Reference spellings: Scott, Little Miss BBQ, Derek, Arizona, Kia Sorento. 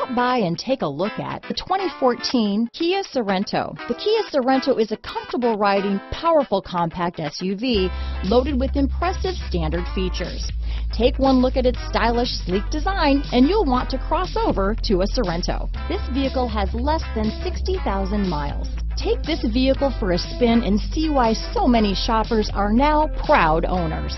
Stop by and take a look at the 2014 Kia Sorento. The Kia Sorento is a comfortable riding, powerful compact SUV loaded with impressive standard features. Take one look at its stylish, sleek design and you'll want to cross over to a Sorento. This vehicle has less than 60,000 miles. Take this vehicle for a spin and see why so many shoppers are now proud owners.